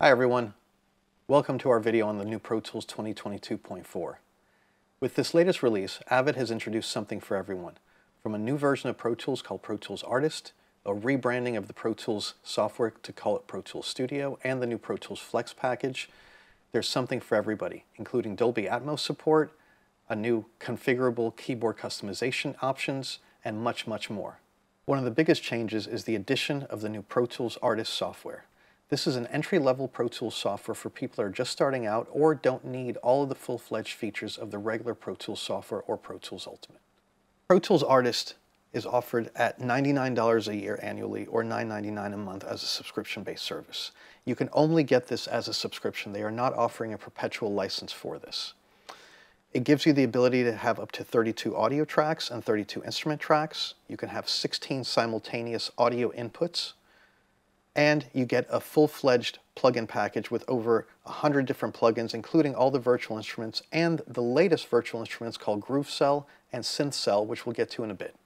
Hi everyone, welcome to our video on the new Pro Tools 2022.4. With this latest release, Avid has introduced something for everyone, from a new version of Pro Tools called Pro Tools Artist, a rebranding of the Pro Tools software to call it Pro Tools Studio, and the new Pro Tools Flex package. There's something for everybody, including Dolby Atmos support, a new configurable keyboard customization options, and much, much more. One of the biggest changes is the addition of the new Pro Tools Artist software. This is an entry-level Pro Tools software for people who are just starting out or don't need all of the full-fledged features of the regular Pro Tools software or Pro Tools Ultimate. Pro Tools Artist is offered at $99 a year annually or $9.99 a month as a subscription-based service. You can only get this as a subscription. They are not offering a perpetual license for this. It gives you the ability to have up to 32 audio tracks and 32 instrument tracks. You can have 16 simultaneous audio inputs. And you get a full-fledged plugin package with over 100 different plugins, including all the virtual instruments and the latest virtual instruments called Groove Cell and Synth Cell, which we'll get to in a bit.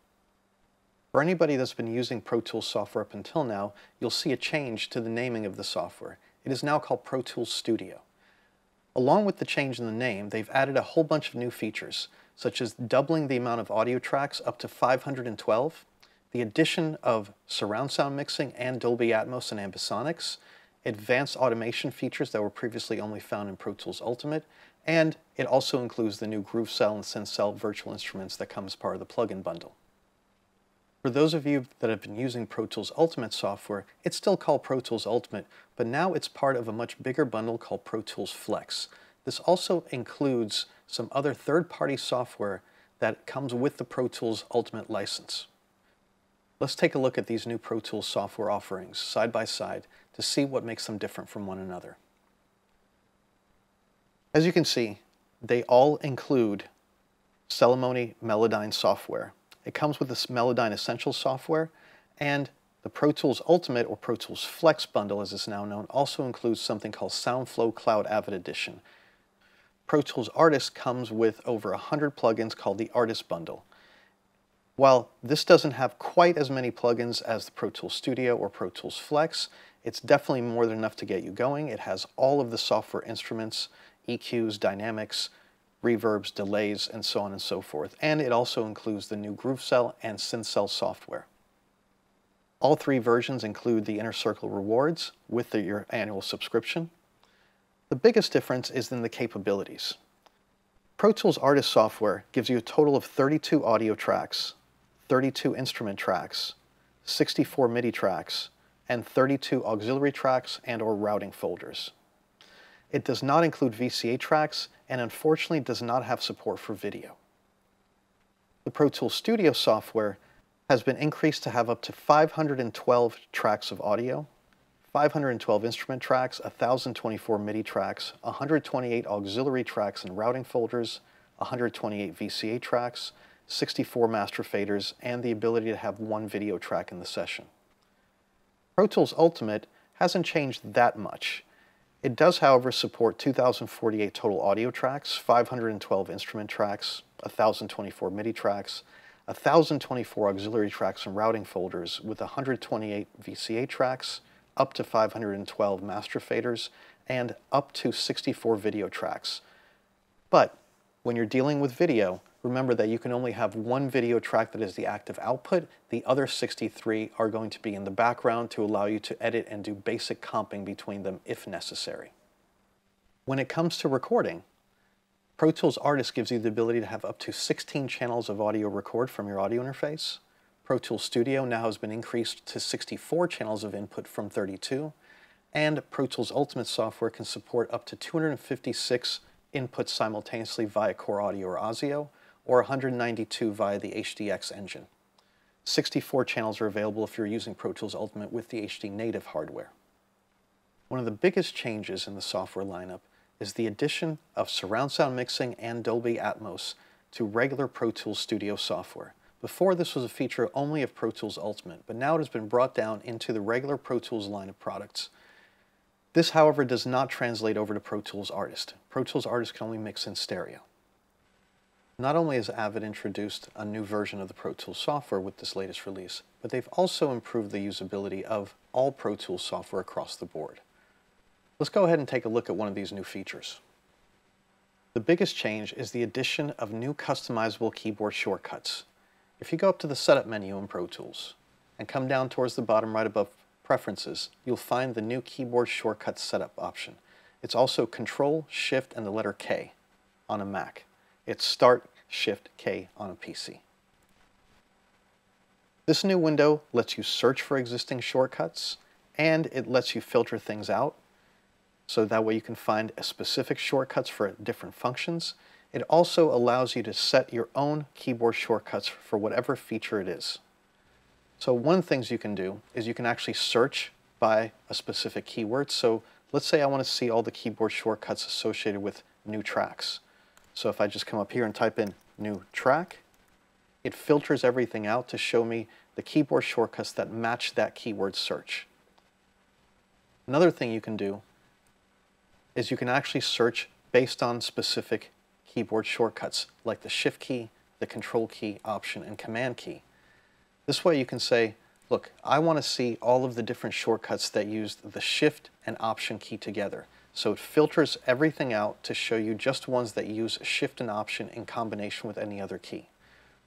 For anybody that's been using Pro Tools software up until now, you'll see a change to the naming of the software. It is now called Pro Tools Studio. Along with the change in the name, they've added a whole bunch of new features, such as doubling the amount of audio tracks up to 512, the addition of surround sound mixing and Dolby Atmos and Ambisonics, advanced automation features that were previously only found in Pro Tools Ultimate, and it also includes the new Groove Cell and Synth Cell virtual instruments that come as part of the plugin bundle. For those of you that have been using Pro Tools Ultimate software, it's still called Pro Tools Ultimate, but now it's part of a much bigger bundle called Pro Tools Flex. This also includes some other third-party software that comes with the Pro Tools Ultimate license. Let's take a look at these new Pro Tools software offerings side by side to see what makes them different from one another. As you can see, they all include Celemony Melodyne software. It comes with this Melodyne Essential software, and the Pro Tools Ultimate or Pro Tools Flex bundle, as it's now known, also includes something called SoundFlow Cloud Avid Edition. Pro Tools Artist comes with over 100 plugins called the Artist Bundle. While this doesn't have quite as many plugins as the Pro Tools Studio or Pro Tools Flex, it's definitely more than enough to get you going. It has all of the software instruments, EQs, dynamics, reverbs, delays, and so on and so forth. And it also includes the new Groove Cell and Synth Cell software. All three versions include the Inner Circle Rewards with your annual subscription. The biggest difference is in the capabilities. Pro Tools Artist software gives you a total of 32 audio tracks, 32 instrument tracks, 64 MIDI tracks, and 32 auxiliary tracks and/or routing folders. It does not include VCA tracks and unfortunately does not have support for video. The Pro Tools Studio software has been increased to have up to 512 tracks of audio, 512 instrument tracks, 1,024 MIDI tracks, 128 auxiliary tracks and routing folders, 128 VCA tracks, 64 master faders, and the ability to have one video track in the session. Pro Tools Ultimate hasn't changed that much. It does, however, support 2,048 total audio tracks, 512 instrument tracks, 1,024 MIDI tracks, 1,024 auxiliary tracks and routing folders with 128 VCA tracks, up to 512 master faders, and up to 64 video tracks. But when you're dealing with video, remember that you can only have one video track that is the active output. The other 63 are going to be in the background to allow you to edit and do basic comping between them if necessary. When it comes to recording, Pro Tools Artist gives you the ability to have up to 16 channels of audio record from your audio interface. Pro Tools Studio now has been increased to 64 channels of input from 32, and Pro Tools Ultimate software can support up to 256 inputs simultaneously via Core Audio or ASIO, or 192 via the HDX engine. 64 channels are available if you're using Pro Tools Ultimate with the HD native hardware. One of the biggest changes in the software lineup is the addition of surround sound mixing and Dolby Atmos to regular Pro Tools Studio software. Before, this was a feature only of Pro Tools Ultimate, but now it has been brought down into the regular Pro Tools line of products. This, however, does not translate over to Pro Tools Artist. Pro Tools Artist can only mix in stereo. Not only has Avid introduced a new version of the Pro Tools software with this latest release, but they've also improved the usability of all Pro Tools software across the board. Let's go ahead and take a look at one of these new features. The biggest change is the addition of new customizable keyboard shortcuts. If you go up to the Setup menu in Pro Tools and come down towards the bottom right above Preferences, you'll find the new Keyboard Shortcut Setup option. It's also Control, Shift, and the letter K on a Mac. It's Start, Shift, K on a PC. This new window lets you search for existing shortcuts, and it lets you filter things out. So that way you can find specific shortcuts for different functions. It also allows you to set your own keyboard shortcuts for whatever feature it is. So one of the things you can do is you can actually search by a specific keyword. So let's say I want to see all the keyboard shortcuts associated with new tracks. So if I just come up here and type in new track, it filters everything out to show me the keyboard shortcuts that match that keyword search. Another thing you can do is you can actually search based on specific keyboard shortcuts like the Shift key, the Control key, Option, and Command key. This way you can say, look, I want to see all of the different shortcuts that use the Shift and Option key together. So it filters everything out to show you just ones that use Shift and Option in combination with any other key.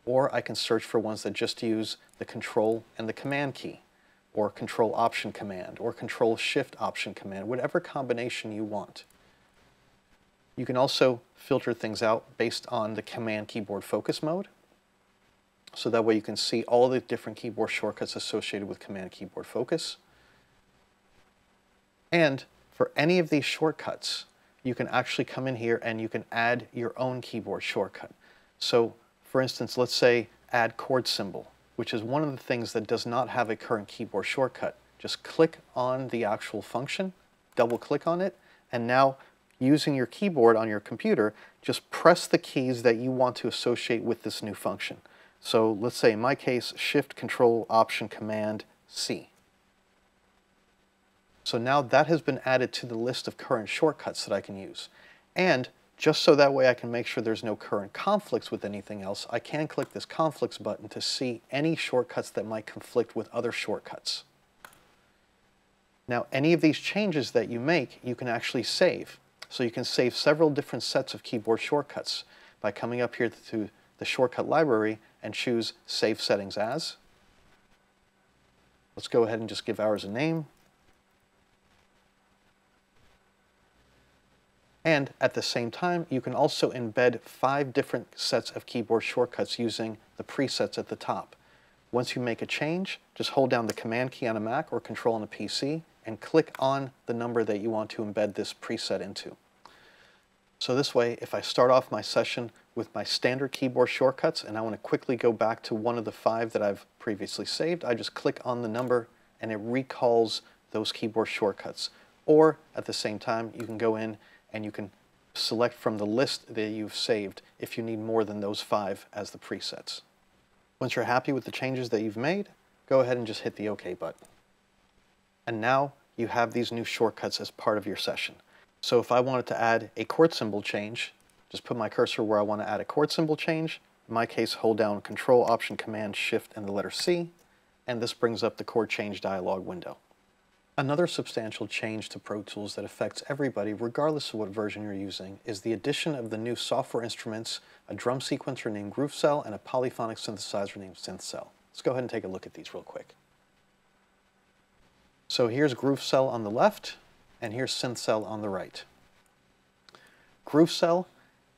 Or I can search for ones that just use the Control and the Command key, or Control Option Command, or Control Shift Option Command, whatever combination you want. You can also filter things out based on the Command Keyboard Focus mode. So that way you can see all the different keyboard shortcuts associated with Command Keyboard Focus. And for any of these shortcuts, you can actually come in here and you can add your own keyboard shortcut. So for instance, let's say add chord symbol, which is one of the things that does not have a current keyboard shortcut. Just click on the actual function, double click on it, and now using your keyboard on your computer, just press the keys that you want to associate with this new function. So let's say in my case, Shift, Control, Option, Command, C. So now that has been added to the list of current shortcuts that I can use. And just so that way I can make sure there's no current conflicts with anything else, I can click this conflicts button to see any shortcuts that might conflict with other shortcuts. Now any of these changes that you make, you can actually save. So you can save several different sets of keyboard shortcuts by coming up here to the shortcut library and choose Save Settings As. Let's go ahead and just give ours a name. And at the same time, you can also embed 5 different sets of keyboard shortcuts using the presets at the top. Once you make a change, just hold down the Command key on a Mac or Control on a PC and click on the number that you want to embed this preset into. So this way, if I start off my session with my standard keyboard shortcuts and I want to quickly go back to one of the 5 that I've previously saved, I just click on the number and it recalls those keyboard shortcuts. Or at the same time, you can go in and you can select from the list that you've saved if you need more than those 5 as the presets. Once you're happy with the changes that you've made, go ahead and just hit the OK button. And now you have these new shortcuts as part of your session. So if I wanted to add a chord symbol change, just put my cursor where I want to add a chord symbol change. In my case, hold down Control, Option, Command, Shift, and the letter C, and this brings up the chord change dialog window. Another substantial change to Pro Tools that affects everybody, regardless of what version you're using, is the addition of the new software instruments, a drum sequencer named Groove Cell, and a polyphonic synthesizer named Synth Cell. Let's go ahead and take a look at these real quick. So here's Groove Cell on the left, and here's Synth Cell on the right. Groove Cell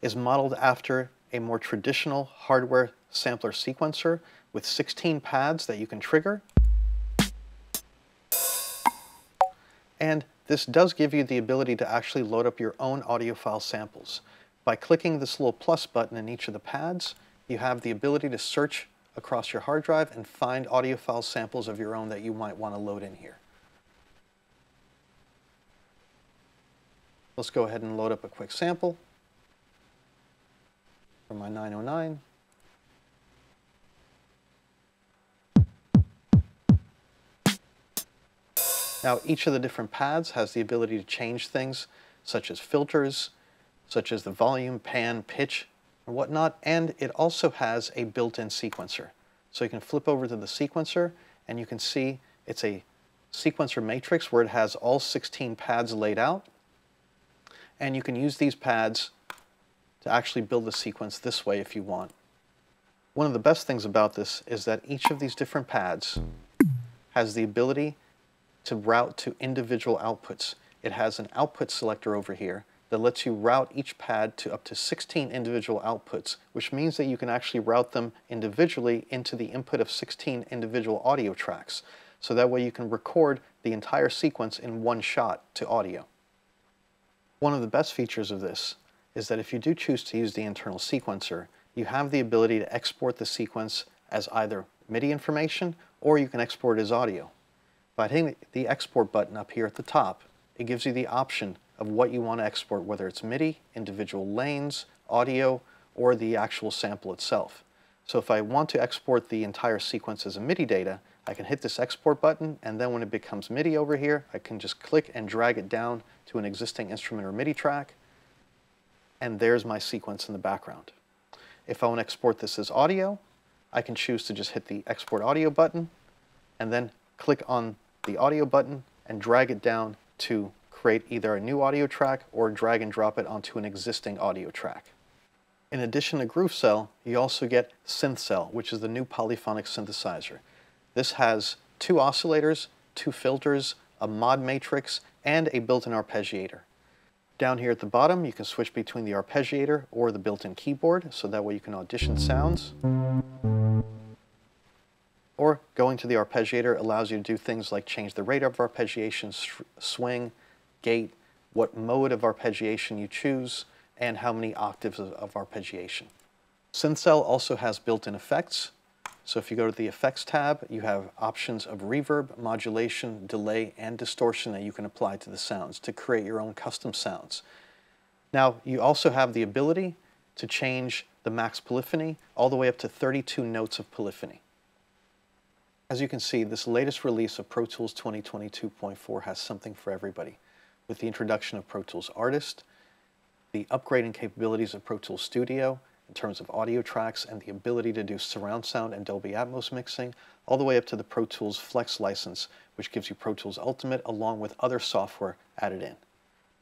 is modeled after a more traditional hardware sampler sequencer with 16 pads that you can trigger. And this does give you the ability to actually load up your own audiophile samples. By clicking this little plus button in each of the pads, you have the ability to search across your hard drive and find audiophile samples of your own that you might want to load in here. Let's go ahead and load up a quick sample from my 909. Now each of the different pads has the ability to change things such as filters, such as the volume, pan, pitch, and whatnot, and it also has a built-in sequencer. So you can flip over to the sequencer and you can see it's a sequencer matrix where it has all 16 pads laid out. and you can use these pads to actually build a sequence this way if you want. One of the best things about this is that each of these different pads has the ability to route to individual outputs. It has an output selector over here that lets you route each pad to up to 16 individual outputs, which means that you can actually route them individually into the input of 16 individual audio tracks. So that way you can record the entire sequence in one shot to audio. One of the best features of this is that if you do choose to use the internal sequencer, you have the ability to export the sequence as either MIDI information or you can export it as audio. By hitting the export button up here at the top, it gives you the option of what you want to export, whether it's MIDI, individual lanes, audio, or the actual sample itself. So if I want to export the entire sequence as a MIDI data, I can hit this export button, and then when it becomes MIDI over here, I can just click and drag it down to an existing instrument or MIDI track, and there's my sequence in the background. If I want to export this as audio, I can choose to just hit the export audio button, and then click on the audio button and drag it down to create either a new audio track or drag and drop it onto an existing audio track. In addition to Groove Cell, you also get Synth Cell, which is the new polyphonic synthesizer. This has two oscillators, two filters, a mod matrix, and a built-in arpeggiator. Down here at the bottom, you can switch between the arpeggiator or the built-in keyboard, so that way you can audition sounds. Or going to the arpeggiator allows you to do things like change the rate of arpeggiation, swing, gate, what mode of arpeggiation you choose, and how many octaves of arpeggiation. Synth Cell also has built-in effects. So if you go to the Effects tab, you have options of reverb, modulation, delay, and distortion that you can apply to the sounds to create your own custom sounds. Now, you also have the ability to change the max polyphony all the way up to 32 notes of polyphony. As you can see, this latest release of Pro Tools 2022.4 has something for everybody, with the introduction of Pro Tools Artist, the upgrading capabilities of Pro Tools Studio in terms of audio tracks and the ability to do surround sound and Dolby Atmos mixing, all the way up to the Pro Tools Flex license, which gives you Pro Tools Ultimate along with other software added in.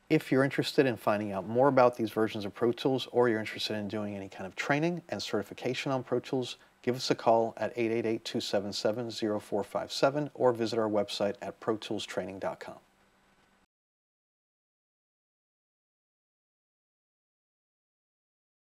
If you're interested in finding out more about these versions of Pro Tools, or you're interested in doing any kind of training and certification on Pro Tools, give us a call at 888-277-0457 or visit our website at protoolstraining.com.